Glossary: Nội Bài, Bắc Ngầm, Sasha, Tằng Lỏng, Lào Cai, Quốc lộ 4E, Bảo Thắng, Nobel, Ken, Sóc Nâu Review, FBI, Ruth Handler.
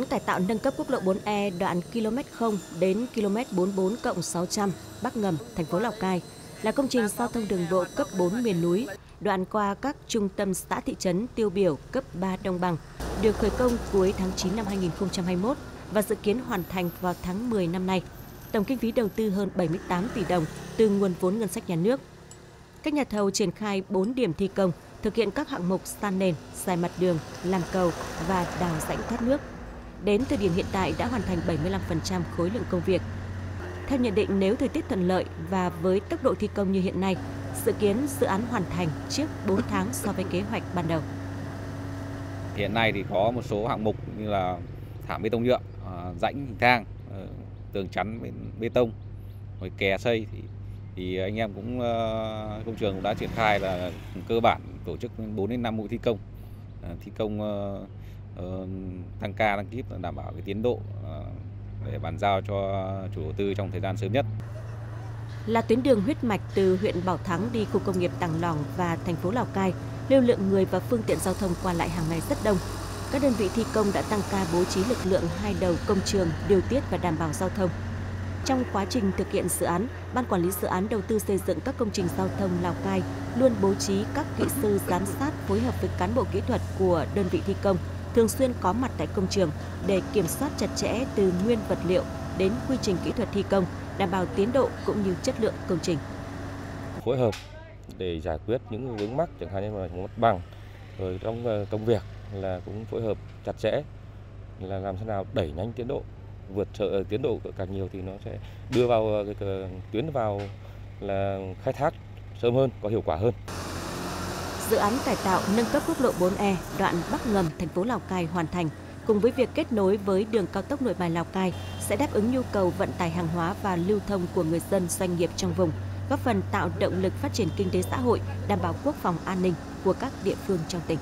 án cải tạo nâng cấp quốc lộ 4E đoạn km 0 đến km 44+600 Bắc Ngầm, thành phố Lào Cai là công trình giao thông đường bộ cấp 4 miền núi, đoạn qua các trung tâm xã thị trấn tiêu biểu cấp 3 đồng bằng, được khởi công cuối tháng 9 năm 2021 và dự kiến hoàn thành vào tháng 10 năm nay. Tổng kinh phí đầu tư hơn 78 tỷ đồng từ nguồn vốn ngân sách nhà nước. Các nhà thầu triển khai 4 điểm thi công, thực hiện các hạng mục san nền, dài mặt đường, làm cầu và đào rãnh thoát nước. Đến thời điểm hiện tại đã hoàn thành 75% khối lượng công việc. Theo nhận định, nếu thời tiết thuận lợi và với tốc độ thi công như hiện nay, dự kiến dự án hoàn thành trước 4 tháng so với kế hoạch ban đầu. Hiện nay thì có một số hạng mục như là thảm bê tông nhựa, rãnh hình thang, tường chắn bê tông, rồi kè xây thì anh em cũng công trường cũng đã triển khai là cơ bản tổ chức 4 đến 5 mũi thi công tăng ca tăng kíp đảm bảo cái tiến độ để bàn giao cho chủ đầu tư trong thời gian sớm nhất. Là tuyến đường huyết mạch từ huyện Bảo Thắng đi khu công nghiệp Tằng Lỏng và thành phố Lào Cai, lưu lượng người và phương tiện giao thông qua lại hàng ngày rất đông. Các đơn vị thi công đã tăng ca bố trí lực lượng hai đầu công trường điều tiết và đảm bảo giao thông. Trong quá trình thực hiện dự án, Ban Quản lý Dự án Đầu tư Xây dựng các công trình giao thông Lào Cai luôn bố trí các kỹ sư giám sát phối hợp với cán bộ kỹ thuật của đơn vị thi công, thường xuyên có mặt tại công trường để kiểm soát chặt chẽ từ nguyên vật liệu đến quy trình kỹ thuật thi công, đảm bảo tiến độ cũng như chất lượng công trình. Phối hợp để giải quyết những vướng mắc chẳng hạn như là mặt bằng, rồi trong công việc là cũng phối hợp chặt chẽ là làm thế nào đẩy nhanh tiến độ, vượt tiến độ càng nhiều thì nó sẽ đưa vào cái tuyến vào là khai thác sớm hơn, có hiệu quả hơn. Dự án cải tạo nâng cấp quốc lộ 4E đoạn Bắc Ngầm, thành phố Lào Cai hoàn thành cùng với việc kết nối với đường cao tốc Nội Bài Lào Cai sẽ đáp ứng nhu cầu vận tải hàng hóa và lưu thông của người dân, doanh nghiệp trong vùng, góp phần tạo động lực phát triển kinh tế xã hội, đảm bảo quốc phòng an ninh của các địa phương trong tỉnh.